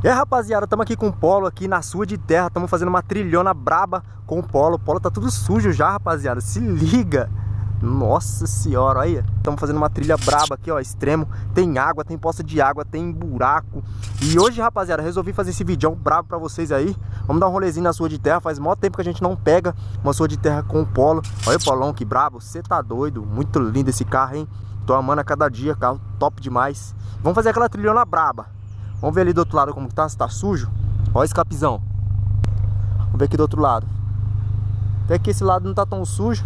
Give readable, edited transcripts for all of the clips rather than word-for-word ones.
E aí, rapaziada, estamos aqui com o Polo aqui na sua de terra. Estamos fazendo uma trilhona braba com o Polo. O Polo tá tudo sujo já, rapaziada. Se liga! Nossa senhora, olha aí. Estamos fazendo uma trilha braba aqui, ó, extremo. Tem água, tem poça de água, tem buraco. E hoje, rapaziada, resolvi fazer esse vídeo brabo pra vocês aí. Vamos dar um rolezinho na sua de terra. Faz mó tempo que a gente não pega uma sua de terra com o Polo. Olha o Polão, que brabo. Você tá doido. Muito lindo esse carro, hein? Tô amando a cada dia, carro top demais. Vamos fazer aquela trilhona braba. Vamos ver ali do outro lado como tá, se tá sujo. Olha o escapizão. Vamos ver aqui do outro lado. Até que esse lado não tá tão sujo.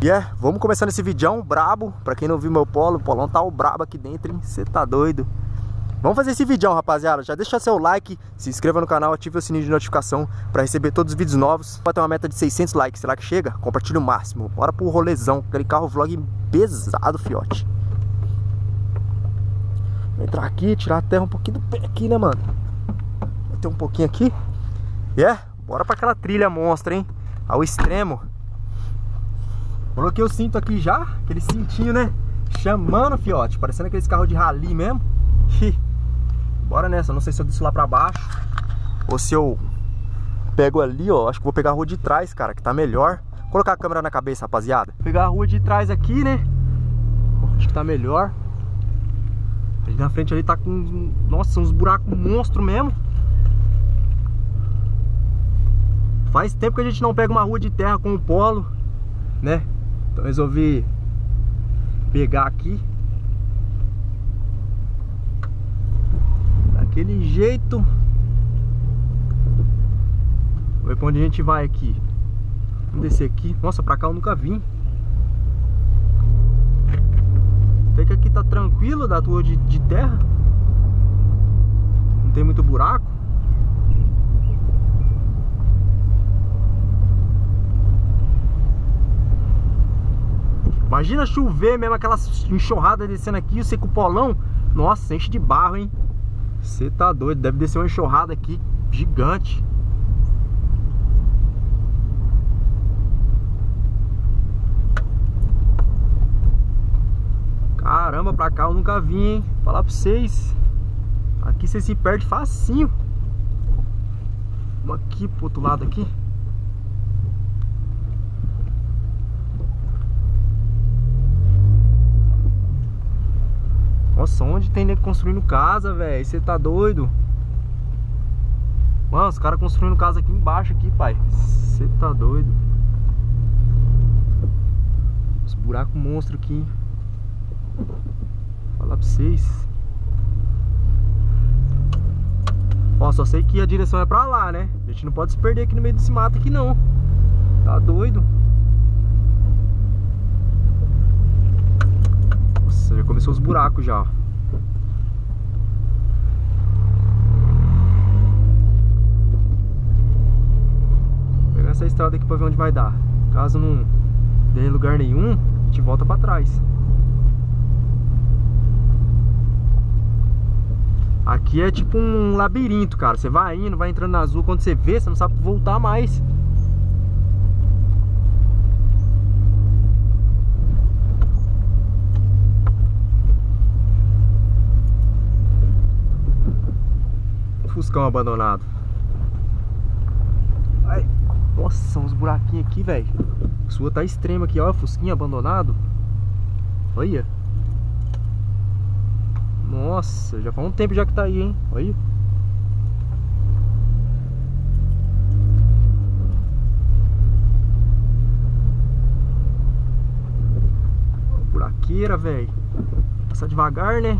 E vamos começar nesse vidão brabo. Pra quem não viu meu Polo, o Polão tá o brabo aqui dentro, hein? Você tá doido. Vamos fazer esse vidão, rapaziada. Já deixa seu like, se inscreva no canal, ative o sininho de notificação pra receber todos os vídeos novos. Pode ter uma meta de 600 likes, será que chega? Compartilha o máximo. Bora pro rolezão, aquele carro vlog pesado, fiote. Vou entrar aqui, tirar a terra um pouquinho do pé aqui, né, mano? Vai ter um pouquinho aqui. Bora pra aquela trilha monstra, hein? Ao extremo. Coloquei o cinto aqui já, aquele cintinho, né? Chamando, fiote, parecendo aqueles carros de rally mesmo. Bora nessa, não sei se eu desço lá pra baixo ou se eu pego ali, ó. Acho que vou pegar a rua de trás, cara, que tá melhor. Vou colocar a câmera na cabeça, rapaziada. Vou pegar a rua de trás aqui, né? Acho que tá melhor. Ali na frente ali tá com, nossa, uns buracos monstro mesmo. Faz tempo que a gente não pega uma rua de terra com o Polo, né? Então resolvi pegar aqui daquele jeito. Vamos ver pra onde a gente vai aqui. Vamos descer aqui. Nossa, pra cá eu nunca vim. Até que aqui tá tranquilo da tua de terra. Não tem muito buraco. Imagina chover mesmo, aquela enxurrada descendo aqui. Você com o Polão, nossa, enche de barro, hein? Você tá doido, deve descer uma enxurrada aqui gigante. Caramba, pra cá eu nunca vim, hein? Falar pra vocês. Aqui você se perde facinho. Vamos aqui pro outro lado aqui. Nossa, onde tem nego construindo casa, velho? Você tá doido? Mano, os caras construindo casa aqui embaixo, aqui, pai. Você tá doido? Os buracos monstros aqui, hein? Falar pra vocês. Ó, só sei que a direção é pra lá, né? A gente não pode se perder aqui no meio desse mato aqui, não. Tá doido. Nossa, já começou os buracos já, ó. Vou pegar essa estrada aqui pra ver onde vai dar. Caso não dê lugar nenhum, a gente volta pra trás. Aqui é tipo um labirinto, cara. Você vai indo, vai entrando na azul. Quando você vê, você não sabe voltar mais. Fuscão abandonado. Ai, nossa, são uns buraquinhos aqui, velho. A sua tá extrema aqui, ó. Fusquinho abandonado. Olha. Nossa, já faz um tempo já que tá aí, hein? Olha. Buraqueira, velho. Passar devagar, né?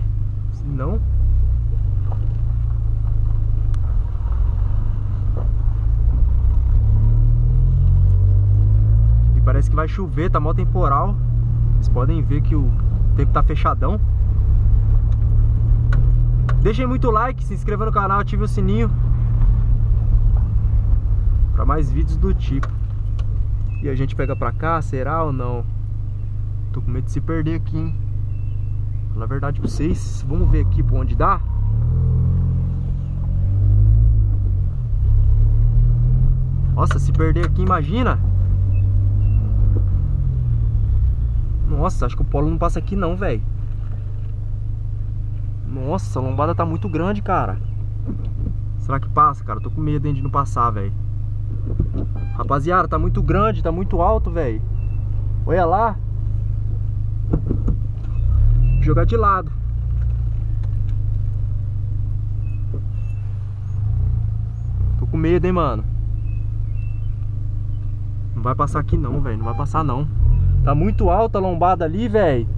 Se não. E parece que vai chover, tá mó temporal. Vocês podem ver que o tempo tá fechadão. Deixem muito like, se inscreva no canal, ative o sininho pra mais vídeos do tipo. E a gente pega pra cá, será ou não? Tô com medo de se perder aqui, hein? Fala a verdade pra vocês. Vamos ver aqui pra onde dá. Nossa, se perder aqui, imagina. Nossa, acho que o Polo não passa aqui não, velho. Nossa, a lombada tá muito grande, cara. Será que passa, cara? Eu tô com medo, hein, de não passar, velho. Rapaziada, tá muito grande, tá muito alto, velho. Olha lá. Vou jogar de lado. Tô com medo, hein, mano. Não vai passar aqui não, velho. Não vai passar não. Tá muito alta a lombada ali, velho.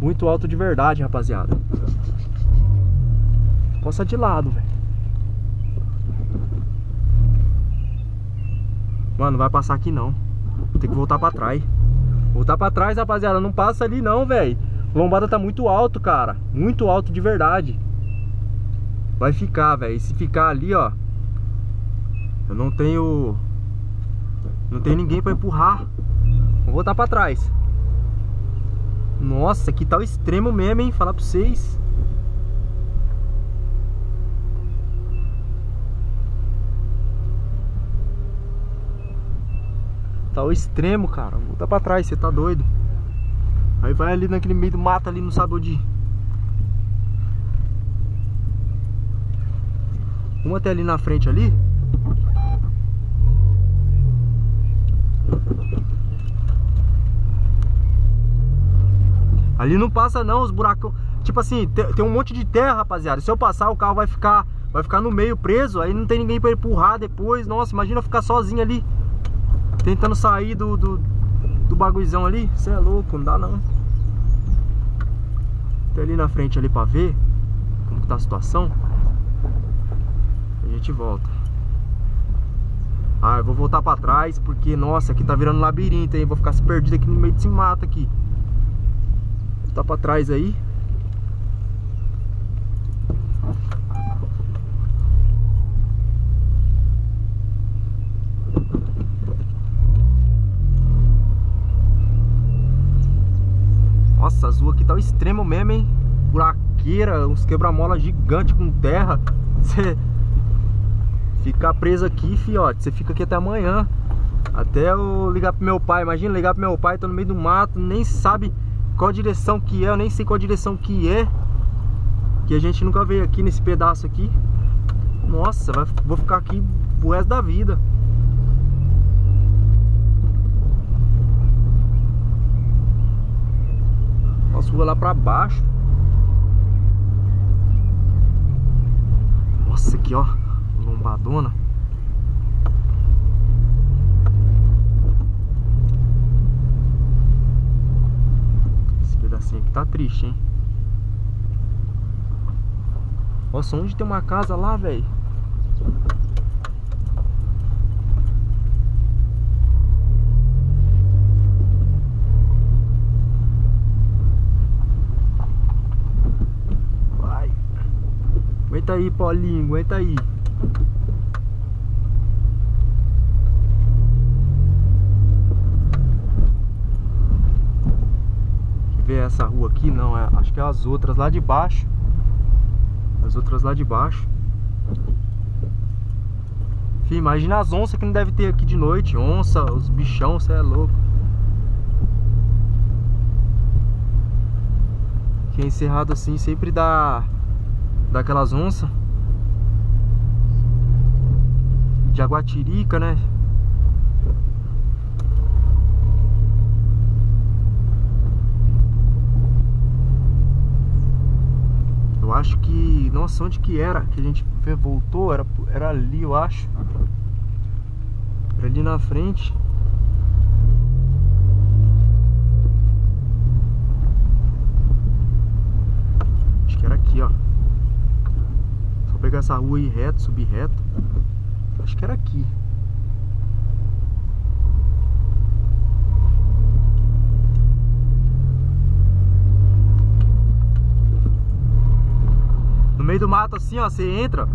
Muito alto de verdade, rapaziada. Passa de lado, velho. Mano, não vai passar aqui não. Tem que voltar pra trás. Voltar pra trás, rapaziada. Não passa ali não, velho. Lombada tá muito alto, cara. Muito alto de verdade. Vai ficar, velho. Se ficar ali, ó, eu não tenho... Não tem ninguém pra empurrar. Vou voltar pra trás. Nossa, que tá o extremo mesmo, hein? Falar pra vocês. Tá o extremo, cara. Vou voltar pra trás, você tá doido. Aí vai ali naquele meio do mato ali, não sabe onde ir. Vamos até ali na frente ali. Ali não passa não, os buracos... Tipo assim, tem um monte de terra, rapaziada. Se eu passar, o carro vai ficar no meio preso. Aí não tem ninguém pra empurrar depois. Nossa, imagina eu ficar sozinho ali, tentando sair do bagulhozão ali. Você é louco, não dá não. Tem ali na frente ali pra ver como que tá a situação. A gente volta. Ah, eu vou voltar pra trás porque, nossa, aqui tá virando um labirinto, hein? Vou ficar perdido aqui no meio desse mato aqui. Tá pra trás aí. Nossa, as ruas aqui tá o extremo mesmo, hein? Buraqueira, uns quebra-mola gigante com terra. Você ficar preso aqui, fiote, você fica aqui até amanhã. Até eu ligar pro meu pai. Imagina ligar pro meu pai, tô no meio do mato, nem sabe qual a direção que é, eu nem sei qual a direção que é. Que a gente nunca veio aqui nesse pedaço aqui. Nossa, vou ficar aqui o resto da vida. Nossa, rua lá pra baixo. Nossa, aqui ó, lombadona. Assim que tá triste, hein? Nossa, onde tem uma casa lá, velho? Vai. Aguenta aí, Paulinho, aguenta aí. Essa rua aqui não, é, acho que é as outras lá de baixo. As outras lá de baixo. Fih, imagina as onças que não deve ter aqui de noite. Onça, os bichão, você é louco. Que é encerrado assim sempre dá aquelas onças. Jaguatirica, né? Acho que... Nossa, onde que era? Que a gente voltou, era ali, eu acho. Era ali na frente. Acho que era aqui, ó. Só pegar essa rua aí reto, subir reto. Acho que era aqui. No meio do mato assim, ó, você entra,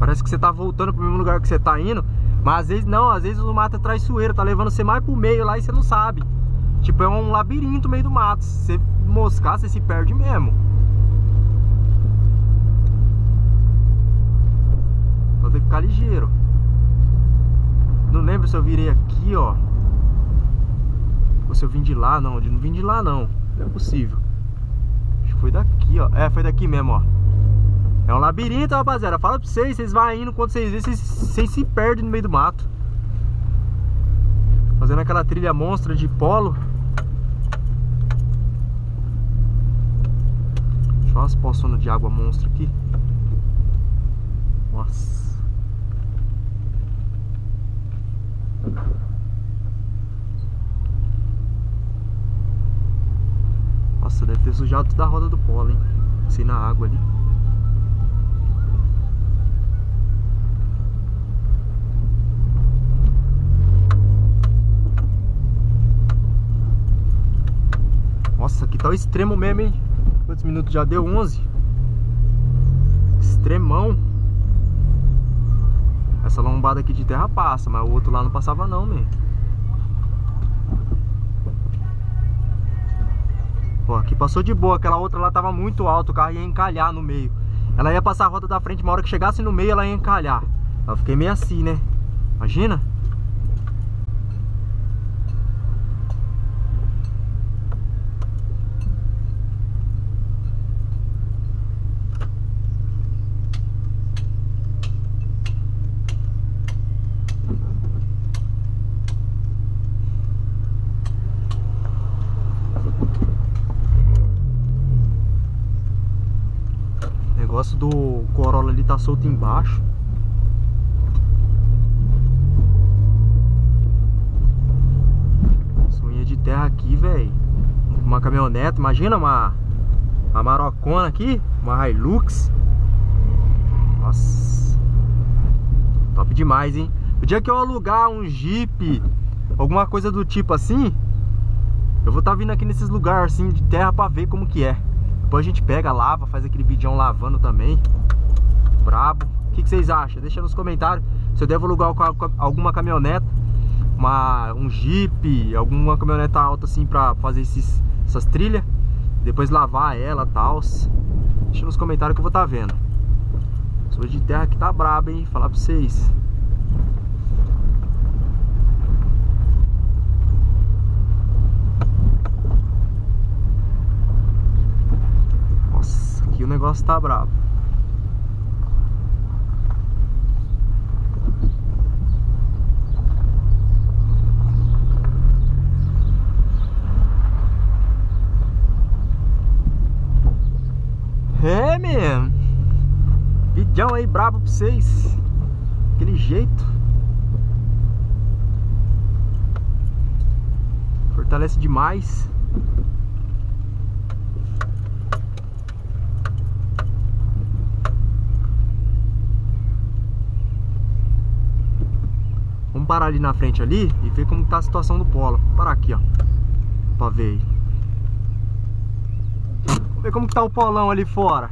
parece que você tá voltando pro mesmo lugar que você tá indo, mas às vezes não, às vezes o mato é traiçoeiro, tá levando você mais pro meio lá e você não sabe. Tipo, é um labirinto no meio do mato, se você moscar, você se perde mesmo. Só tem que ficar ligeiro. Não lembro se eu virei aqui, ó, ou se eu vim de lá, não vim de lá não, não é possível. foi daqui, ó. É, foi daqui mesmo, ó. É um labirinto, rapaziada. Fala pra vocês, vocês vão indo, quando vocês vêem, vocês se perdem no meio do mato. Fazendo aquela trilha monstra de polo. Deixa eu umas poçonas de água monstra aqui. Nossa. Nossa, deve ter sujado toda a roda do polo, hein? Assim na água ali. Nossa, aqui tá o extremo mesmo, hein? Quantos minutos já deu? 11. Extremão. Essa lombada aqui de terra passa, mas o outro lá não passava não, mesmo. Ó, aqui passou de boa. Aquela outra lá tava muito alto, o carro ia encalhar no meio. Ela ia passar a roda da frente, uma hora que chegasse no meio ela ia encalhar. Eu fiquei meio assim, né? Imagina? O negócio do Corolla ali tá solto embaixo. Soinha de terra aqui, velho. Uma caminhonete, imagina uma marocona aqui, uma Hilux. Nossa. Top demais, hein? O dia que eu alugar um Jeep, alguma coisa do tipo assim, eu vou tá vindo aqui nesses lugares assim de terra pra ver como que é. Depois a gente pega, lava, faz aquele vidão lavando também. Brabo. O que vocês acham? Deixa nos comentários se eu devo alugar alguma caminhoneta, um Jeep, alguma caminhoneta alta assim pra fazer essas trilhas. Depois lavar ela, tal. Deixa nos comentários que eu vou tá vendo. Sua de terra aqui tá braba, hein? Falar pra vocês. O negócio tá bravo. É, mesmo. Vidão aí brabo pra vocês. Aquele jeito. Fortalece demais. Vamos parar ali na frente ali e ver como tá a situação do polo. Vou parar aqui, ó, pra ver aí. Vamos ver como que tá o polão ali fora.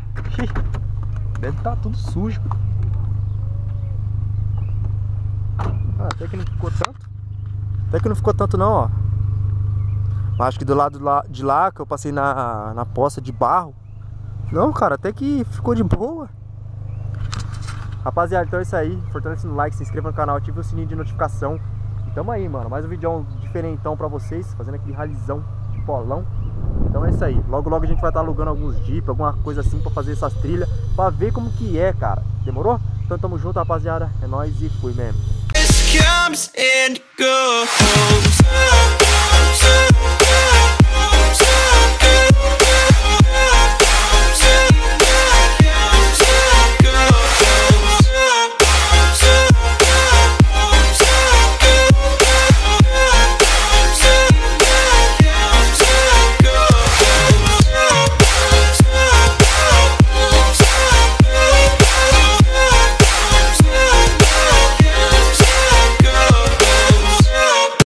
Deve tá tudo sujo. Ah, até que não ficou tanto. Até que não ficou tanto não, ó. Mas acho que do lado de lá, que eu passei na poça de barro. Não, cara, até que ficou de boa. Rapaziada, então é isso aí. Fortalece no like, se inscreva no canal, ative o sininho de notificação. E tamo aí, mano. Mais um vídeo diferentão pra vocês, fazendo aquele ralizão de polão. Então é isso aí. Logo, logo a gente vai estar alugando alguns jeep, alguma coisa assim pra fazer essas trilhas, pra ver como que é, cara. Demorou? Então tamo junto, rapaziada. É nóis e fui mesmo.